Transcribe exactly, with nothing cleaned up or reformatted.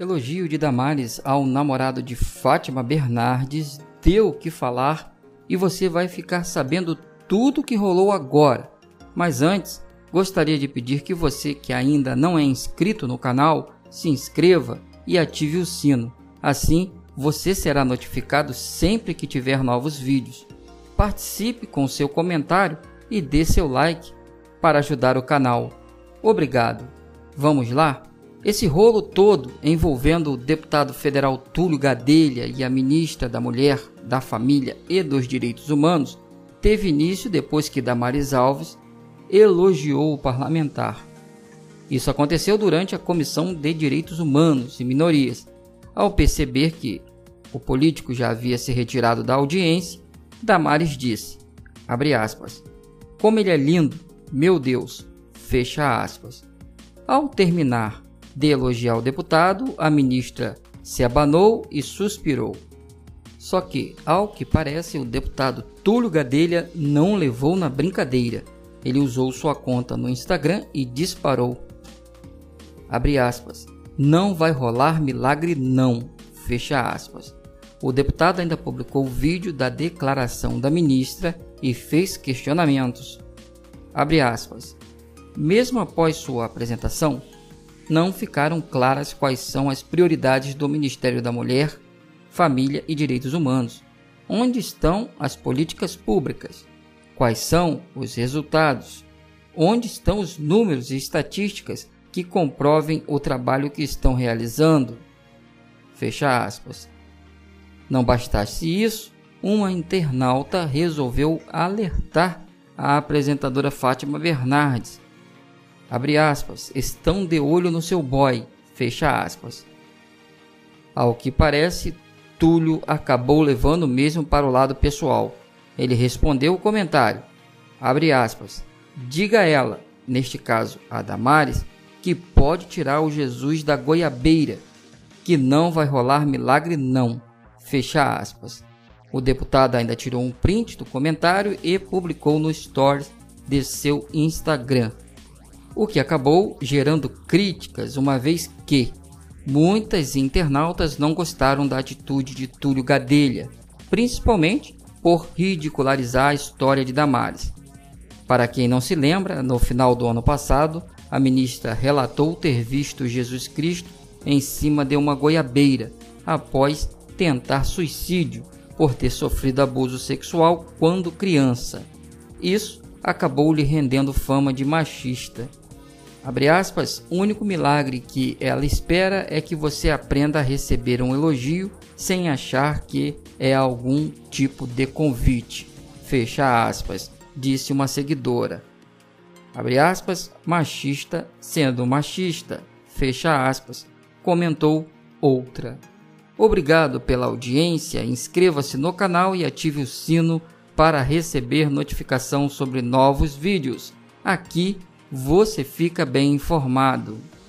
Elogio de Damares ao namorado de Fátima Bernardes deu o que falar e você vai ficar sabendo tudo o que rolou agora. Mas antes, gostaria de pedir que você que ainda não é inscrito no canal, se inscreva e ative o sino. Assim, você será notificado sempre que tiver novos vídeos. Participe com seu comentário e dê seu like para ajudar o canal. Obrigado! Vamos lá? Esse rolo todo envolvendo o deputado federal Túlio Gadelha e a ministra da Mulher, da Família e dos Direitos Humanos teve início depois que Damares Alves elogiou o parlamentar. Isso aconteceu durante a Comissão de Direitos Humanos e Minorias. Ao perceber que o político já havia se retirado da audiência, Damares disse, abre aspas, como ele é lindo, meu Deus, fecha aspas. Ao terminar de elogiar o deputado, a ministra se abanou e suspirou. Só que, ao que parece, o deputado Túlio Gadelha não levou na brincadeira. Ele usou sua conta no Instagram e disparou. Abre aspas. Não vai rolar milagre não. Fecha aspas. O deputado ainda publicou o vídeo da declaração da ministra e fez questionamentos. Abre aspas. Mesmo após sua apresentação, não ficaram claras quais são as prioridades do Ministério da Mulher, Família e Direitos Humanos. Onde estão as políticas públicas? Quais são os resultados? Onde estão os números e estatísticas que comprovem o trabalho que estão realizando? Fecha aspas. Não bastasse isso, uma internauta resolveu alertar a apresentadora Fátima Bernardes. Abre aspas, estão de olho no seu boy, fecha aspas. Ao que parece, Túlio acabou levando mesmo para o lado pessoal. Ele respondeu o comentário, abre aspas, diga a ela, neste caso a Damares, que pode tirar o Jesus da goiabeira, que não vai rolar milagre não, fecha aspas. O deputado ainda tirou um print do comentário e publicou no Stories de seu Instagram. O que acabou gerando críticas, uma vez que muitas internautas não gostaram da atitude de Túlio Gadelha, principalmente por ridicularizar a história de Damares. Para quem não se lembra, no final do ano passado, a ministra relatou ter visto Jesus Cristo em cima de uma goiabeira após tentar suicídio por ter sofrido abuso sexual quando criança. Isso acabou lhe rendendo fama de machista. Abre aspas, o único milagre que ela espera é que você aprenda a receber um elogio sem achar que é algum tipo de convite. Fecha aspas, disse uma seguidora. Abre aspas, machista sendo machista. Fecha aspas, comentou outra. Obrigado pela audiência, inscreva-se no canal e ative o sino para receber notificação sobre novos vídeos. Aqui você fica bem informado.